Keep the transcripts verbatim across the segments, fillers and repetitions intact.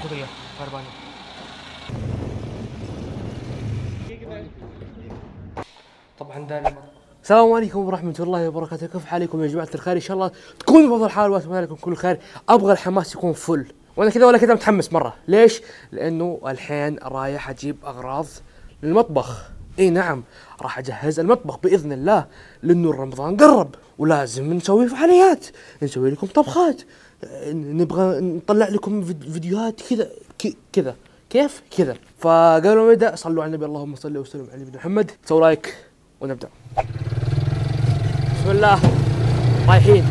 خذ خربانه. طبعا ده المطبخ. السلام عليكم ورحمه الله وبركاته، كيف حالكم يا جماعه الخير؟ ان شاء الله تكونوا بأفضل الحال واتمنى عليكم كل خير. ابغى الحماس يكون فل، وانا كذا ولا كذا متحمس مره. ليش؟ لانه الحين رايح اجيب اغراض للمطبخ. اي نعم، راح اجهز المطبخ باذن الله، لانه رمضان قرب ولازم نسوي فعاليات، نسوي لكم طبخات، نبغى نطلع لكم فيديوهات كذا كذا كيف كذا. فقبل ما نبدا صلوا على النبي، اللهم صل وسلم على نبينا محمد. سووا لايك ونبدا. بسم الله، رايحين.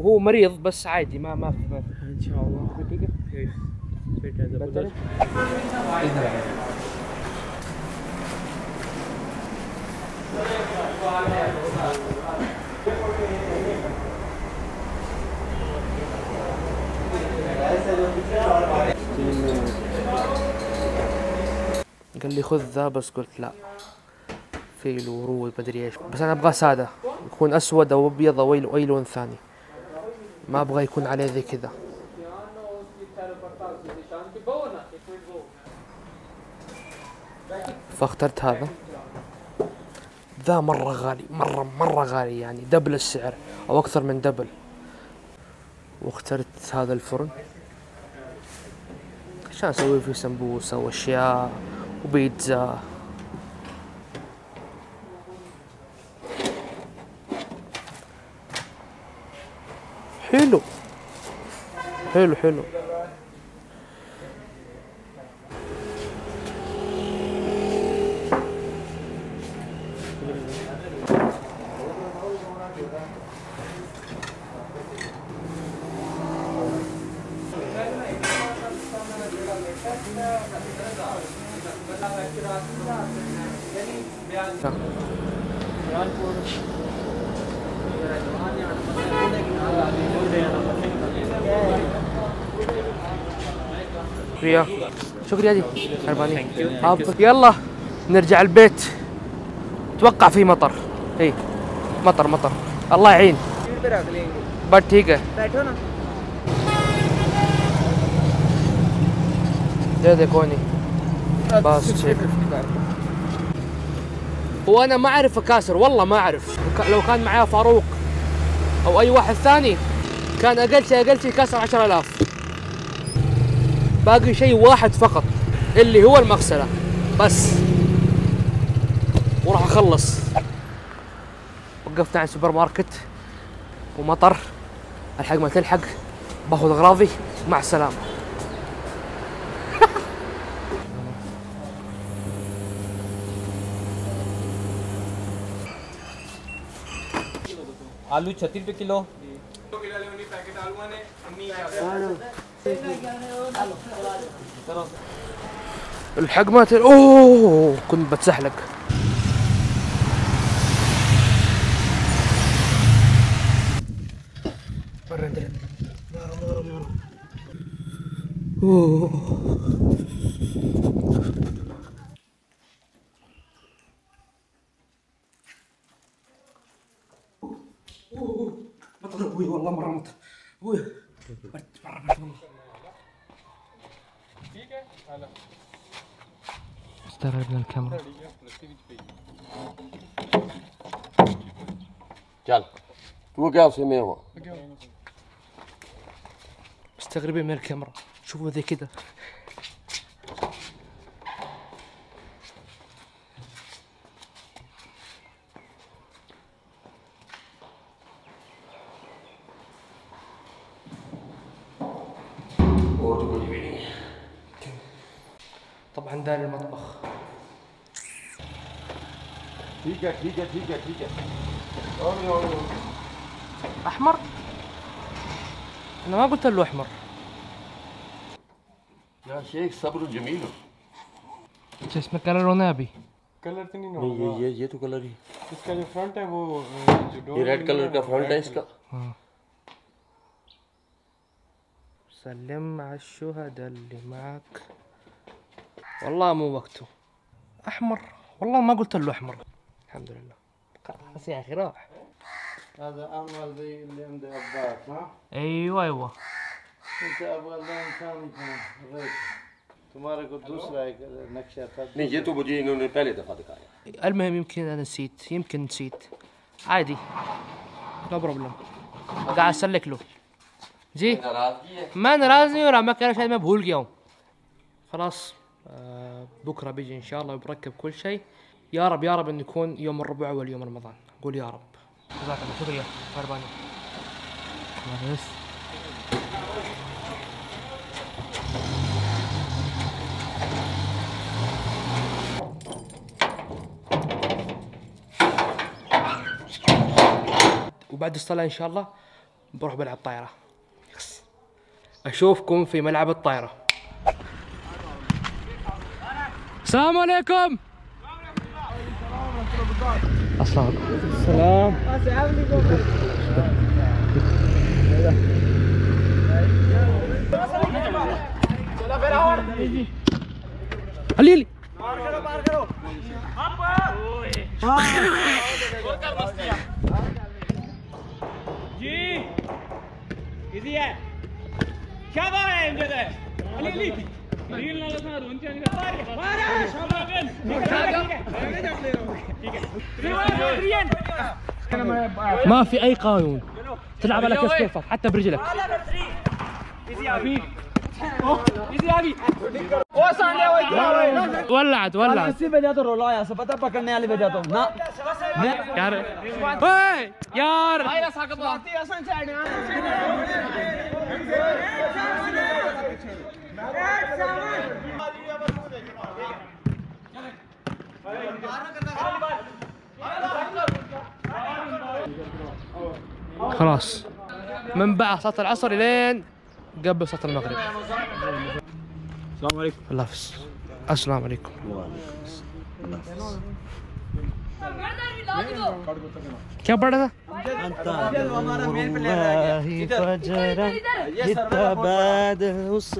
هو مريض بس عادي، ما ما في ان شاء الله. قال لي خذ ذا، بس قلت لا، فيل ورود مدري ايش، بس انا ابغاه ساده، يكون اسود او ابيض او اي لون ثاني، ما ابغى يكون عليه زي كذا. فاخترت هذا. ذا مره غالي، مره مره غالي، يعني دبل السعر او اكثر من دبل. واخترت هذا الفرن عشان اسوي فيه سمبوسه واشياء وبيتزا. حلو حلو حلو. شكرا شكرا يا حرباني. يلا نرجع البيت. اتوقع في مطر. اي مطر مطر، الله يعين. بس ठीक है बैठो ना ده ده كوني بس شيك. وانا ما اعرف اكاسر، والله ما اعرف. لو كان معايا فاروق او اي واحد ثاني كان اقل شيء اقل شيء كسر عشرة آلاف. باقي شيء واحد فقط اللي هو المغسلة بس، وراح اخلص. وقفت عند سوبر ماركت ومطر، الحق ما تلحق، باخذ اغراضي مع السلامة. آلو ستين روپے کلو. الحق ما تل... اوه كنت بتسحلق. مطر ابوي، والله مره مطر ابوي، برد مره برد والله. استغربنا الكاميرا. يلا توقف يمين. مستغربين من الكاميرا، شوفوا زي كذا. طبعا ده المطبخ. تيجا تيجا تيجا تيجا احمر. انا ما قلت له احمر يا شيخ. صبره جميله. ايش اسمه؟ كلر ونابي कलर तो नहीं होगा। नहीं ये ये ये तो कलर ही इसका जो फ्रंट है वो ये रेड कलर का फ्रंट है इसका। हाँ سلم على الشهداء اللي معك. والله مو وقته. احمر، والله ما قلت له احمر. الحمد لله خلاص يا اخي روح. هذا امل ذي اللي عند الباك ها؟ ايوه ايوه انت ابغى لون ثاني كمان تمارا قدوس رايك نكشه نجيت وبجي انه البلد فاضي. المهم يمكن انا نسيت يمكن نسيت عادي لا بروبلم قاعد اسلك له جي ما انا رازني ولا ما كان شيء ما بقول اليوم خلاص آه بكره بيجي ان شاء الله وبركب كل شيء يا رب يا رب انه يكون يوم الربع اول يوم رمضان قول يا رب جزاك الله شكرا فرباني خلاص وبعد الصلاه ان شاء الله بروح بلعب طايره. اشوفكم في ملعب الطايره. السلام عليكم. السلام السلام عليلي جي إذا شبابين جدا عليلي ريل نالا ثانو انت يعني مارا شبابين ما في أي قانون تلعب على كيفك حتى برجلك. ولعت ولعت خلاص من بعد صلاة العصر لين قبل صلاة المغرب. السلام عليكم. الله يحفظ. السلام عليكم. الله يحفظ. क्या पढ़ा था?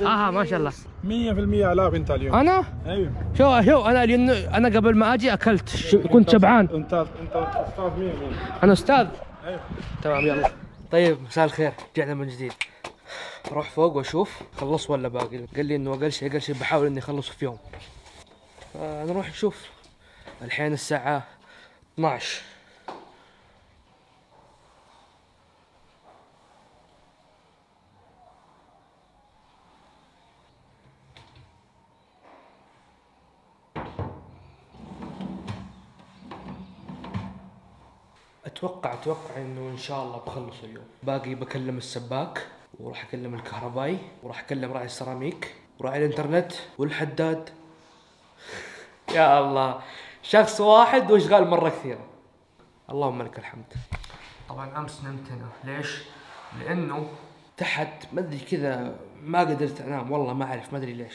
اه ما شاء الله مية بالمية علاقة انت اليوم. انا؟ ايوه شو شو انا اليوم انا قبل ما اجي اكلت كنت شبعان. انت انت استاذ مين؟ انا استاذ. ايوه تمام يلا. طيب مساء الخير رجعنا من جديد. اروح فوق واشوف خلص ولا باقي. قال لي انه اقل شيء اقل شيء بحاول اني اخلصه في يوم. فنروح نشوف. الحين الساعة اثناعش اتوقع اتوقع انه ان شاء الله بخلص اليوم. باقي بكلم السباك وراح اكلم الكهربائي وراح اكلم راعي السيراميك وراعي الانترنت والحداد. يا الله شخص واحد واشغال مره كثيره. اللهم لك الحمد. طبعا امس نمت هنا، ليش؟ لانه تحت ما ادري كذا ما قدرت انام والله ما اعرف ما ادري ليش.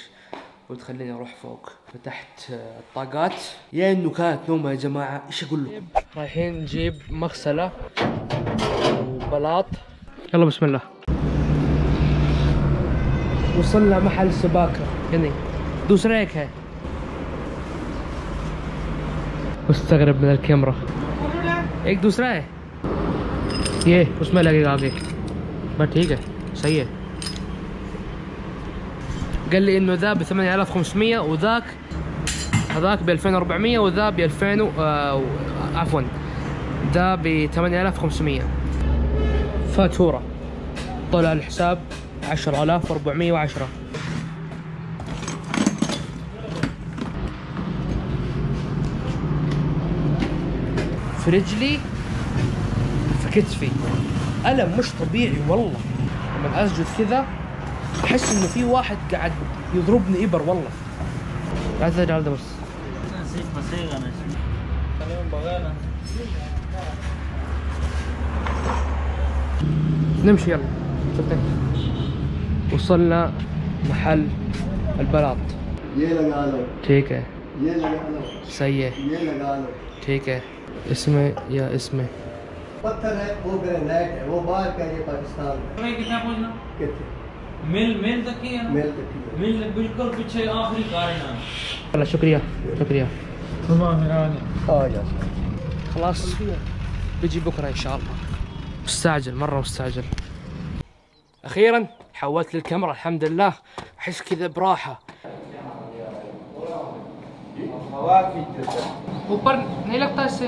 قلت خليني اروح فوق، فتحت الطاقات، يا انه كانت نومه يا جماعه، ايش اقول لكم؟ رايحين نجيب مغسله وبلاط. يلا بسم الله. وصلنا محل السباكه هنا. دوس ريك هاي. مستغرب من الكاميرا. एक दूसरा है ये उसमें लगेगा आगे बट ठीक है सही है. قال لي انه ذا ب ثمانية آلاف وخمسمية وذاك هذاك ب ألفين وأربعمية وذا ب ألفين عفوا ذا ب ثمانية آلاف وخمسمية فاتوره طلع الحساب عشرة آلاف وأربعمية وعشرة. في رجلي في كتفي ألم مش طبيعي والله. لما أسجد كذا أحس إنه في واحد قاعد يضربني إبر والله. لا تزعل هذا بس. نمشي يلا. وصلنا محل البلاط. ठीक है. सही है. ठीक है. اسمه يا اسمه पत्थर है वो ग्रेनाइट है वो बाहर का ये पाकिस्तान है कितना पहुंचना कितने मिल मिल तक ही है मिल तक ही मिल बिल्कुल पीछे आखिरी गार्डन है. شكرا شكرا تمام. هاني اه يا خلاص بيجي بكره ان شاء الله. مستعجل مرة مستعجل. أخيرا حولت للكاميرا الحمد لله، أحس كذا براحة. ऊपर नहीं लगता इससे?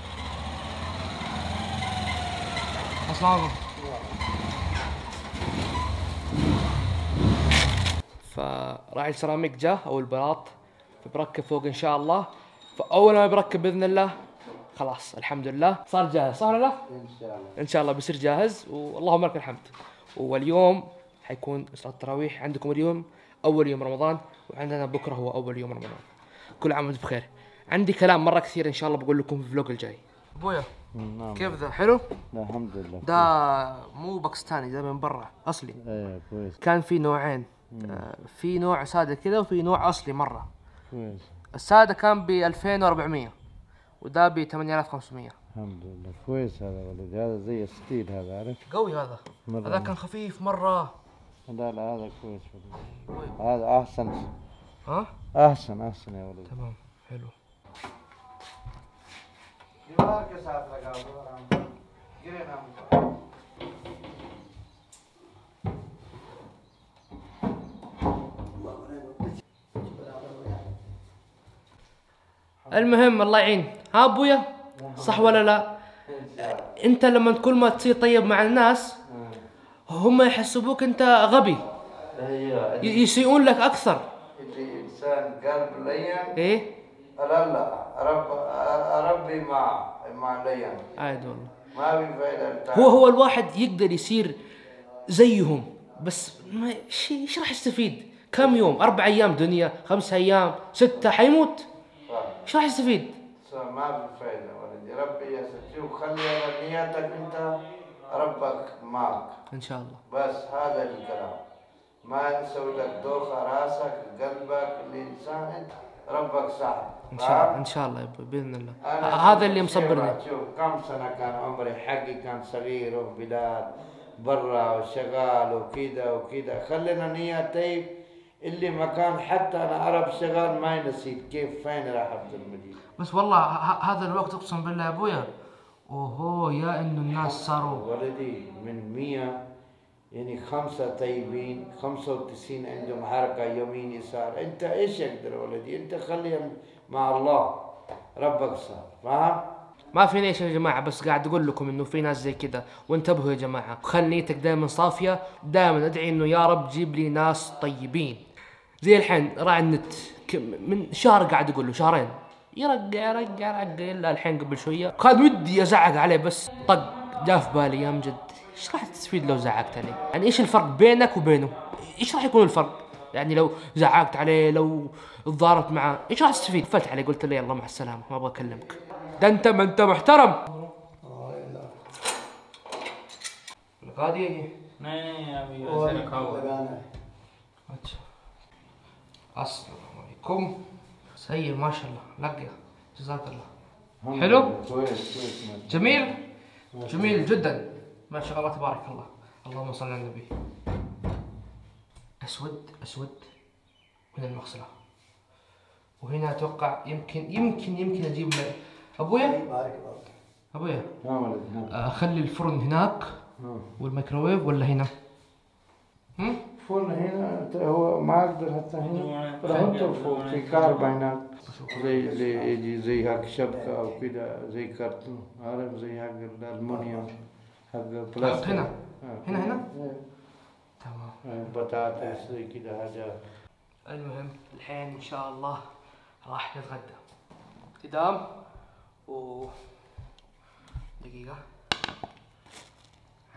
السلام عليكم. فراعي السيراميك جاء او البلاط، فبركب فوق ان شاء الله. فاول ما بركب باذن الله خلاص الحمد لله صار جاهز، صح ولا لا؟ ان شاء الله ان شاء الله بيصير جاهز، واللهم لك الحمد. واليوم حيكون صلاة التراويح عندكم، اليوم اول يوم رمضان، وعندنا بكره هو اول يوم رمضان. كل عام وانتم بخير. عندي كلام مره كثير ان شاء الله بقول لكم في الفلوج الجاي. ابويا كيف ذا؟ حلو؟ لا الحمد لله. ده مو باكستاني، ده من برا اصلي. ايه كويس. كان في نوعين، آه في نوع ساده كذا وفي نوع اصلي مره. كويس. الساده كان ب ألفين وأربعمية وده ب ثمانية آلاف وخمسمية. الحمد لله كويس. هذا ولد هذا زي الستيل هذا، عارف؟ قوي هذا. هذا كان خفيف مره. لا لا هذا كويس والله. هذا احسن. ها؟ احسن احسن يا ولد. تمام حلو. दीवार के साथ लगा हुआ आराम गिरे ना ऊपर. المهم الله يعين. ها ابويا صح ولا لا؟ انت لما كل ما تصير طيب مع الناس هم يحسبوك انت غبي، يسيئون لك اكثر. انسان قلب لين ايه لا لا رب ربي مع مع ليان. عاد والله ما في فائده. هو هو الواحد يقدر يصير زيهم بس ما ايش راح يستفيد؟ كم يوم؟ اربع ايام دنيا، خمس ايام، سته حيموت. ايش راح يستفيد؟ ما في فائده ولدي. ربي يسجيك وخلي نيتك انت ربك معك. ان شاء الله. بس هذا الكلام، ما نسوي لك دوخه راسك قلبك الانسان انت. ربك صاحب ان شاء الله. ان شاء الله باذن الله. هذا اللي مصبرني. شوف كم سنه كان عمري حقي، كان صغير وبلاد برا وشغال وكذا وكذا. خلينا نيه طيب اللي مكان حتى انا عرب شغال ما ينسيت كيف فين راح ابدا المدينه. بس والله هذا الوقت اقسم بالله يا ابويا اوه يا انه الناس صاروا ولدي من مية يعني خمسة طيبين، خمسة وتسعين عندهم حركة يمين يسار. أنت إيش يقدر ولدي؟ أنت خليهم مع الله ربك صار، فاهم؟ ما في ليش يا جماعة، بس قاعد أقول لكم إنه في ناس زي كذا، وانتبهوا يا جماعة. خلي نيتك دائما صافية، دائما أدعي إنه يا رب جيب لي ناس طيبين. زي الحين راعي النت من شهر قاعد أقول له، شهرين يرقع يرقع يرقع إلا الحين قبل شوية كان ودي أزعق عليه بس طق جاء في بالي يا مجد ايش راح تستفيد لو زعقت عليه؟ يعني ايش الفرق بينك وبينه؟ ايش راح يكون الفرق؟ يعني لو زعقت عليه لو تضاربت معاه ايش راح تستفيد؟ فلت عليه قلت له يلا مع السلامه ما ابغى اكلمك. ده انت ما انت محترم. القاضي يجي؟ لا لا يا ابوي السلام عليكم. سيد ما شاء الله لقى جزاك الله. حلو؟ جميل؟ جميل جدا ما شاء الله تبارك الله. اللهم صل على النبي. اسود اسود من المغسله. وهنا اتوقع يمكن يمكن يمكن اجيب لك ابويا. بارك الله ابويا. نعم ولدي. اخلي الفرن هناك والميكروويف ولا هنا؟ هم؟ الفرن هنا هو ما اقدر حتى هنا رحته فوق في كهرباء هناك زي زي يجي زي هاك شبكه او كذا زي كرتون عارف زي هاك الالمونيوم هنا هنا هنا تمام بطاطس كذا حاجات. المهم الحين ان شاء الله راح نتغدى تدام و دقيقه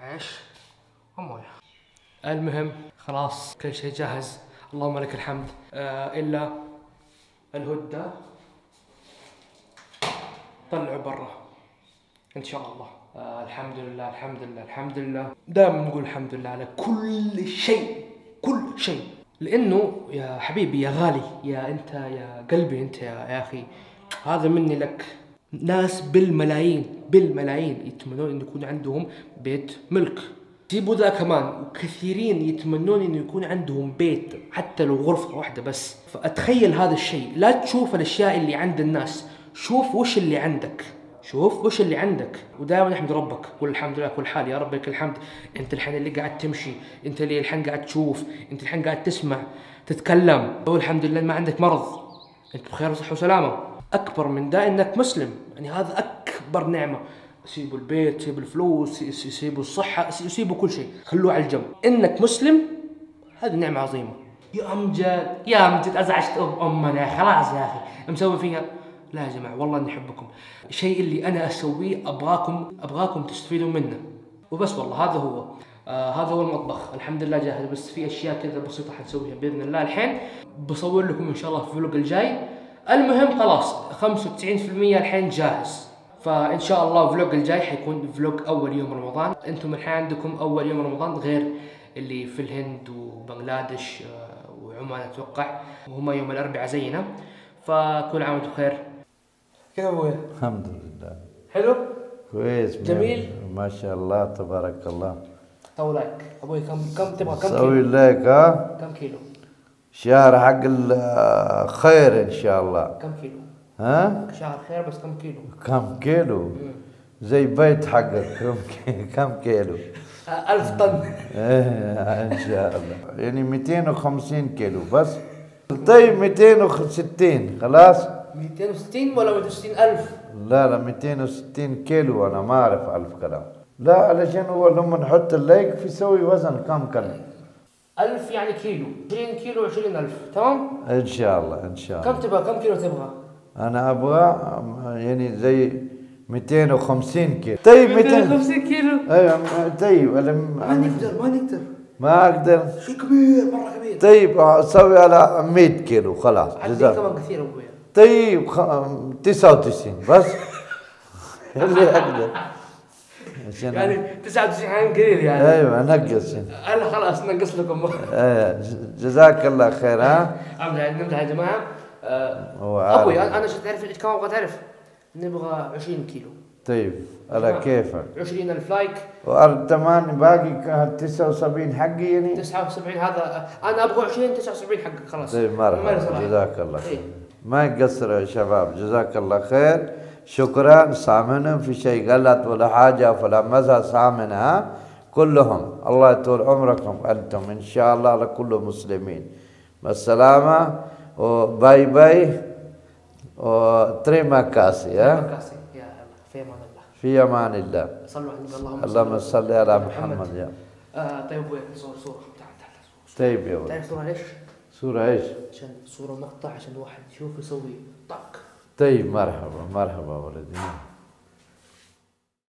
عيش ومويه. المهم خلاص كل شيء جاهز اللهم لك الحمد. آه الا الهدى طلعوا برا ان شاء الله. آه الحمد لله الحمد لله الحمد لله، دائما نقول الحمد لله على كل شيء كل شيء، لانه يا حبيبي يا غالي يا انت يا قلبي انت يا اخي، هذا مني لك. ناس بالملايين بالملايين يتمنون ان يكون عندهم بيت ملك، جيبوا ذا كمان، وكثيرين يتمنون انه يكون عندهم بيت حتى لو غرفه واحده بس. فاتخيل هذا الشيء، لا تشوف الاشياء اللي عند الناس، شوف وش اللي عندك، شوف وش اللي عندك، ودائما احمد ربك، قول الحمد لله كل حال، يا رب لك الحمد. انت الحين اللي قاعد تمشي، انت اللي الحين قاعد تشوف، انت الحين قاعد تسمع تتكلم، قول الحمد لله ما عندك مرض، انت بخير وصحه وسلامه. اكبر من ده انك مسلم، يعني هذا اكبر نعمه. سيبوا البيت، سيبوا الفلوس، سيبوا الصحة، سيبوا كل شيء، خلوه على الجنب. إنك مسلم هذه نعمة عظيمة. يا أمجد يا أمجد أزعجت أمنا، خلاص يا أخي مسوي فيها. لا يا جماعة والله نحبكم، الشيء اللي أنا أسويه أبغاكم أبغاكم تستفيدوا منه وبس، والله هذا هو. آه هذا هو المطبخ الحمد لله جاهز، بس في أشياء كذا بسيطة حنسويها بإذن الله. الحين بصور لكم إن شاء الله في الفلوق الجاي. المهم خلاص خمسة وتسعين بالمئة الحين جاهز، فان شاء الله الفلوق الجاي حيكون فلوق اول يوم رمضان. انتم الحين عندكم اول يوم رمضان غير اللي في الهند وبنغلاديش وعمان اتوقع، وهم يوم الاربعاء زينا، فكل عام وانتم بخير. كيف ابويا؟ الحمد لله حلو؟ كويس جميل؟ ما شاء الله تبارك الله. طولك ابوي، كم كم تبغى؟ كم كيلو؟ لك ها؟ كم كيلو؟ شهر حق الخير ان شاء الله. كم كيلو؟ ها؟ شهر خير بس كم كيلو؟ كم كيلو؟ مم. زي بيت حقك كم كيلو؟ ألف طن ايه ان شاء الله، يعني مئتين وخمسين كيلو بس. طيب مئتين وستين خلاص؟ مئتين وستين ولا مئتين وستين ألف؟ لا لا مئتين وستين كيلو، أنا ما أعرف ألف كلام. لا علشان هو لما نحط الليك في سوي وزن كم كلام؟ ألف يعني كيلو، عشرين كيلو عشرين ألف، تمام؟ إن شاء الله إن شاء الله. كم تبغى؟ كم كيلو تبغى؟ أنا أبغى يعني زي مئتين وخمسين كيلو. طيب مئتين وخمسين كيلو؟ أيوه طيب. ما نقدر ما نقدر ما أقدر، شيء كبير مرة كبير. طيب أسوي على مئة كيلو خلاص. حتى كمان كثير أبويا. طيب تسعة وتسعين بس اللي أقدر، يعني تسعة وتسعين عام قليل يعني. ايوه نقص أنا خلاص نقص لكم. ايه جزاك الله خير. ها؟ نمدح يا جماعة. أه ابوي انا شو تعرف كم ابغى تعرف؟ نبغى عشرين كيلو. طيب على كيفك. عشرين ألف لايك وثمان باقي تسعة وسبعين حقي، يعني تسعة وسبعين هذا انا ابغى عشرين تسعة وسبعين حقك خلاص. طيب مرحبا جزاك الله خير. ما يقصر يا شباب جزاك الله خير، شكرا. سامعنا في شيء غلط ولا حاجه فلا مزح، سامعنا كلهم. الله يطول عمركم انتم ان شاء الله على كل المسلمين. بالسلامه وباي باي وتريما كاسي. ها تريما كاسي يا في امان الله. في امان الله. صلوا على النبي اللهم اللهم صل على محمد يا. آه طيب ابوي صور صورة. تعال تعال صور. طيب يا ولد. تعرف صورة ليش؟ صورة ايش؟ عشان صورة مقطع عشان الواحد يشوف يسوي طق. طيب مرحبا مرحبا ولدي.